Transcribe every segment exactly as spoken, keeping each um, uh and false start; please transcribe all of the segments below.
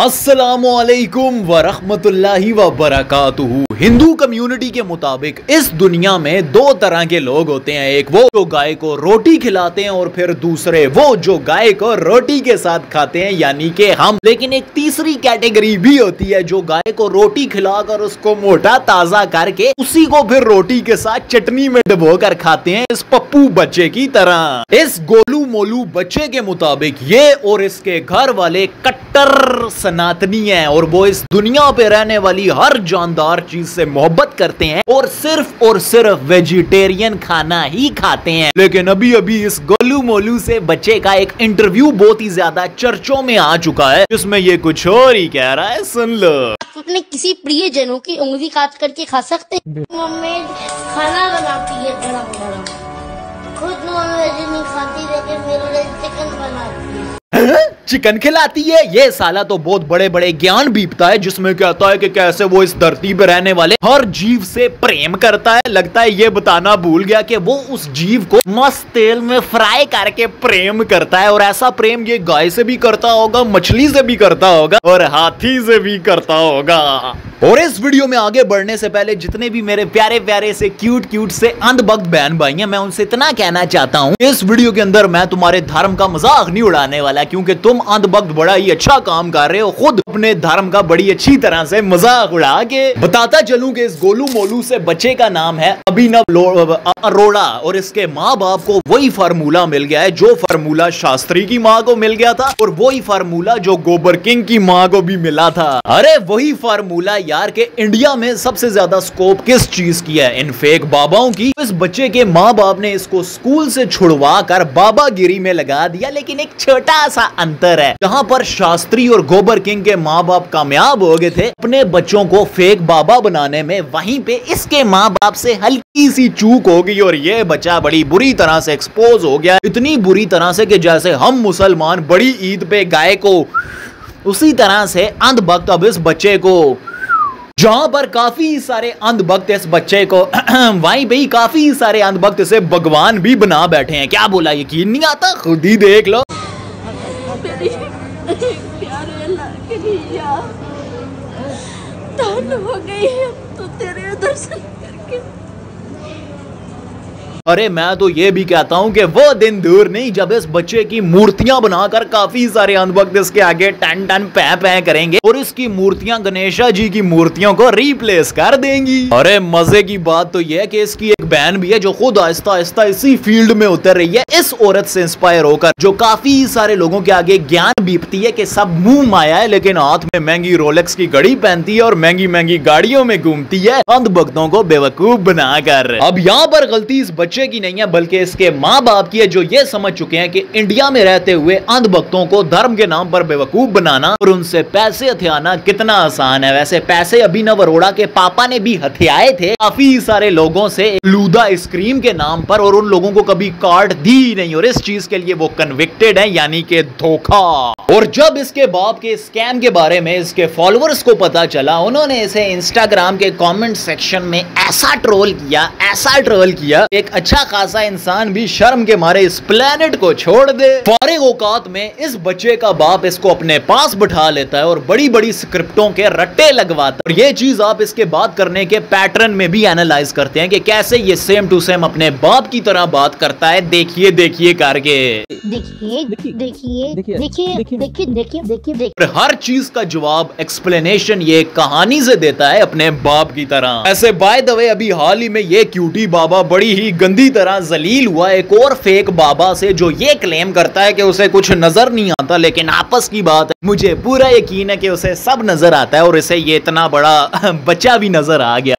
अस्सलामुअलैकुम वरहमतुल्लाहि वबरकातुहू। हिंदू कम्युनिटी के मुताबिक इस दुनिया में दो तरह के लोग होते हैं, एक वो जो गाय को रोटी खिलाते हैं और फिर दूसरे वो जो गाय को रोटी के साथ खाते हैं यानी कि हम। लेकिन एक तीसरी कैटेगरी भी होती है जो गाय को रोटी खिलाकर उसको मोटा ताजा करके उसी को फिर रोटी के साथ चटनी में डुबो कर खाते हैं, इस पप्पू बच्चे की तरह। इस गोलू मोलू बच्चे के मुताबिक ये और इसके घर वाले कट्टर सनातनी है और वो इस दुनिया पे रहने वाली हर जानदार चीज से मोहब्बत करते हैं और सिर्फ और सिर्फ वेजिटेरियन खाना ही खाते हैं। लेकिन अभी अभी इस गोलू मोलू से बच्चे का एक इंटरव्यू बहुत ही ज्यादा चर्चों में आ चुका है, जिसमें ये कुछ और ही कह रहा है, सुन लो। अपने किसी प्रिय जनों की उंगली काट करके खा सकते। मम्मी खाना बनाती है बड़ा बड़ा, खुद नॉन वेज नहीं खाती लेकिन मेरे लिए चिकन बनाती है, चिकन खिलाती है। ये साला तो बहुत बड़े बड़े ज्ञान बीपता है जिसमें कहता है कि कैसे वो इस धरती पे रहने वाले हर जीव से प्रेम करता है। लगता है ये बताना भूल गया कि वो उस जीव को मस्त तेल में फ्राई करके प्रेम करता है, और ऐसा प्रेम ये गाय से भी करता होगा, मछली से भी करता होगा और हाथी से भी करता होगा। और इस वीडियो में आगे बढ़ने से पहले जितने भी मेरे प्यारे प्यारे से क्यूट क्यूट से अंधभक्त बहन भाई हैं, मैं उनसे इतना कहना चाहता हूँ, इस वीडियो के अंदर मैं तुम्हारे धर्म का मजाक नहीं उड़ाने वाला, क्योंकि तुम अंधभक्त बड़ा ही अच्छा काम कर रहे हो, खुद अपने धर्म का बड़ी अच्छी तरह से मजाक उड़ा के। बताता चलूं कि इस गोलू मोलू से बच्चे का नाम है अभिनव अरोड़ा और इसके माँ बाप को वही फार्मूला मिल गया है जो फार्मूला शास्त्री की माँ को मिल गया था और वही फार्मूला जो गोबर किंग की माँ को भी मिला था। अरे वही फार्मूला यार के इंडिया में सबसे ज्यादा स्कोप किस चीज की है, इन फेक बाबाओं की। इस बच्चे के माँ बाप ने इसको स्कूल से छुड़वा कर बाबागिरी में लगा दिया, लेकिन एक छोटा सा अंतर है, जहाँ पर शास्त्री और गोबर किंग के माँ बाप कामयाब हो गए थे अपने बच्चों को फेक बाबा बनाने में, वहीं पे इसके माँ बाप से हल्की सी चूक हो गई और ये बच्चा बड़ी बुरी तरह से एक्सपोज हो गया, इतनी बुरी तरह से कि जैसे हम मुसलमान बड़ी ईद पे गाय को, उसी तरह से अंधभक्त अब इस बच्चे को, जहाँ पर काफी सारे अंधभक्त इस बच्चे को वहीं पे काफी सारे अंधभक्त इसे भगवान भी बना बैठे हैं। क्या बोला, यकीन नहीं आता, खुद ही देख लो। हो गई तो तेरे दर्शन करके। अरे मैं तो ये भी कहता हूँ कि वो दिन दूर नहीं जब इस बच्चे की मूर्तियां बनाकर काफी सारे अंधभक्त इसके आगे टन टन पै पै करेंगे और इसकी मूर्तियां गणेशा जी की मूर्तियों को रिप्लेस कर देंगी। अरे मजे की बात तो ये है कि इसकी एक बहन भी है जो खुद आहिस्ता आहिस्ता इसी फील्ड में उतर रही है, इस औरत से इंस्पायर होकर, जो काफी सारे लोगों के आगे ज्ञान बीपती है कि सब मुंह माया है लेकिन हाथ में महंगी रोलेक्स की घड़ी पहनती है और महंगी महंगी गाड़ियों में घूमती है अंधभक्तों को बेवकूफ बनाकर। अब यहाँ पर गलती इस की नहीं है बल्कि इसके माँ बाप की है, जो ये समझ चुके हैं कि इंडिया में रहते हुए अंधभक्तों को धर्म के नाम पर बेवकूफ बनाना और उनसे पैसे हथियाना कितना आसान है। वैसे पैसे अभिनव अरोड़ा के पापा ने भी हथियाए थे काफी सारे लोगों से लूदा आइसक्रीम के नाम पर, और उन लोगों को कभी कार्ड दी नहीं और इस चीज के लिए वो कन्विक्टेड है, यानी के धोखा। और जब इसके बाप के स्कैम के बारे में इसके फॉलोअर्स को पता चला, उन्होंने इसे इंस्टाग्राम के कॉमेंट सेक्शन में ऐसा ट्रोल किया, ऐसा ट्रोल किया, एक अच्छा खासा इंसान भी शर्म के मारे इस प्लेनेट को छोड़ दे। फारिग औकात में इस बच्चे का बाप इसको अपने पास बिठा लेता है और बड़ी बड़ी स्क्रिप्टों के रट्टे लगवाता है, और ये चीज आप इसके बात करने के पैटर्न में भी एनालाइज करते हैं कि कैसे ये सेम टू सेम अपने बाप की तरह बात करता है। देखिए देखिए करके, देखिए देखिए देखिए देखिए देखिए देखिए, हर चीज का जवाब एक्सप्लेनेशन ये कहानी से देता है अपने बाप की तरह। ऐसे बाय द वे अभी हाल ही में ये क्यूटी बाबा बड़ी ही गंदी तरह जलील हुआ एक और फेक बाबा से जो ये क्लेम करता है कि उसे कुछ नजर नहीं आता, लेकिन आपस की बात है, मुझे पूरा यकीन है कि उसे सब नजर आता है और इसे ये इतना बड़ा बच्चा भी नजर आ गया।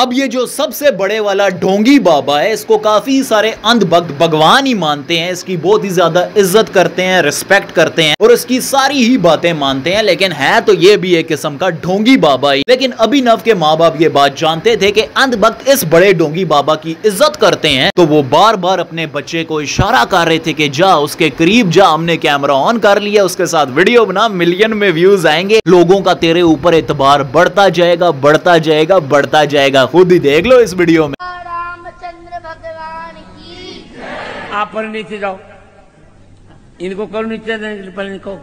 अब ये जो सबसे बड़े वाला ढोंगी बाबा है, इसको काफी सारे अंधभक्त भगवान ही मानते हैं, इसकी बहुत ही ज्यादा इज्जत करते हैं, रिस्पेक्ट करते हैं और इसकी सारी ही बातें मानते हैं, लेकिन है तो ये भी एक किस्म का ढोंगी बाबा ही। लेकिन अभिनव के माँ बाप ये बात जानते थे कि अंधभक्त इस बड़े ढोंगी बाबा की इज्जत करते हैं, तो वो बार बार अपने बच्चे को इशारा कर रहे थे कि जा उसके करीब जा, हमने कैमरा ऑन कर लिया, उसके साथ वीडियो बना, मिलियन में व्यूज आएंगे, लोगों का तेरे ऊपर एतबार बढ़ता जाएगा बढ़ता जाएगा बढ़ता जाएगा। खुद ही देख लो इस वीडियो में। रामचंद्र भगवान की। आप पर नीचे जाओ, इनको करो नीचे, पहले इनको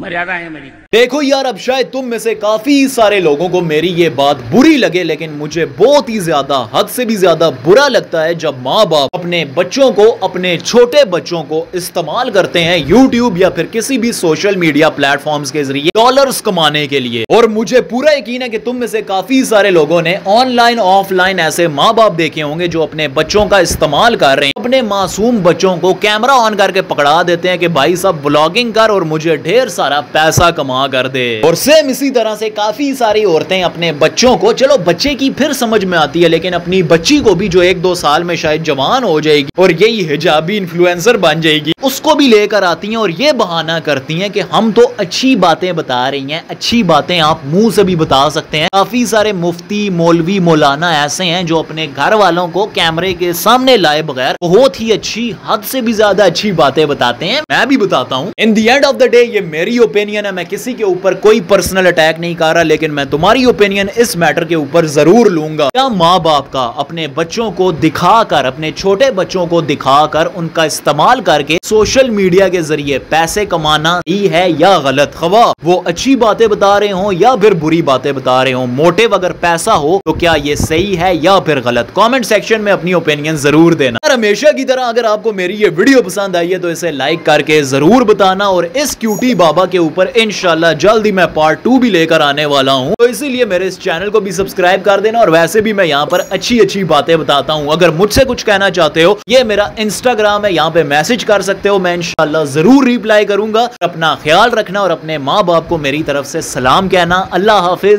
मर्यादा है मेरी। देखो यार, अब शायद तुम में से काफी सारे लोगों को मेरी ये बात बुरी लगे, लेकिन मुझे बहुत ही ज्यादा, हद से भी ज्यादा बुरा लगता है जब माँ बाप अपने बच्चों को, अपने छोटे बच्चों को इस्तेमाल करते हैं यूट्यूब या फिर किसी भी सोशल मीडिया प्लेटफॉर्म्स के जरिए डॉलर्स कमाने के लिए। और मुझे पूरा यकीन है कि तुम में से काफी सारे लोगों ने ऑनलाइन ऑफलाइन ऐसे माँ बाप देखे होंगे जो अपने बच्चों का इस्तेमाल कर रहे हैं, अपने मासूम बच्चों को कैमरा ऑन करके पकड़ा देते हैं कि भाई साहब ब्लॉगिंग कर और मुझे ढेर सारा पैसा कमा कर दे। और सेम इसी तरह से काफी सारी औरतें अपने बच्चों को, चलो बच्चे की फिर समझ में आती है, लेकिन अपनी बच्ची को भी जो एक दो साल में शायद जवान हो जाएगी और यही हिजाबी इन्फ्लुएंसर बन जाएगी, उसको भी लेकर आती हैं और ये बहाना करती हैं कि हम तो अच्छी बातें बता रही हैं, अच्छी बातें आप मुंह से भी बता सकते हैं। काफी सारे मुफ्ती, मौलवी, मौलाना ऐसे हैं जो अपने घर वालों को कैमरे के सामने लाए बगैर बहुत ही अच्छी, हद से भी ज्यादा अच्छी बातें बताते हैं। मैं भी बताता हूँ। In the end of the day ये मेरी ओपिनियन है, मैं किसी के ऊपर कोई पर्सनल अटैक नहीं कर रहा, लेकिन मैं तुम्हारी ओपिनियन इस मैटर के ऊपर जरूर लूंगा। क्या माँ बाप का अपने बच्चों को दिखाकर, अपने छोटे बच्चों को दिखाकर उनका इस्तेमाल करके सोशल मीडिया के जरिए पैसे कमाना ही है या गलत? खवा वो अच्छी बातें बता रहे हो या फिर बुरी बातें बता रहे हो, मोटिव अगर पैसा हो तो क्या ये सही है या फिर गलत? कॉमेंट सेक्शन में अपनी ओपिनियन जरूर देना। और हमेशा की तरह अगर आपको मेरी ये वीडियो पसंद आई है तो इसे लाइक करके जरूर बताना। और इस क्यूटी बाबा के ऊपर इंशाल्लाह जल्दी मैं पार्ट टू भी लेकर आने वाला हूँ, तो इसीलिए मेरे इस चैनल को भी सब्सक्राइब कर देना। और वैसे भी मैं यहाँ पर अच्छी अच्छी बातें बताता हूँ, अगर मुझसे कुछ कहना चाहते हो, ये मेरा इंस्टाग्राम है, यहाँ पे मैसेज कर सकते हो, मैं इंशाल्लाह जरूर रिप्लाई करूंगा। अपना ख्याल रखना और अपने माँ बाप को मेरी तरफ से सलाम कहना। अल्लाह हाफिज।